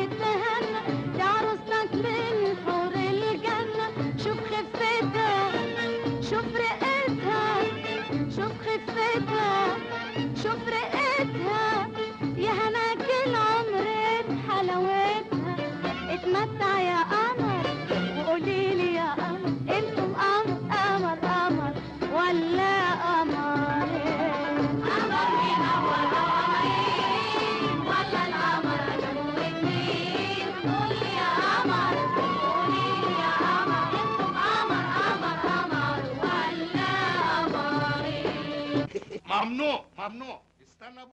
وتهنى، دع رزقك من حور الجنة. شوف خفتها، شوف رقتها، شوف خفتها، شوف رقتها، يا هناك العمر بحلاوتها. اتمتع يا قمر وقوليلي يا قمر، انتوا القمر قمر قمر ولا قمر؟ ممنوع ممنوع. استنى.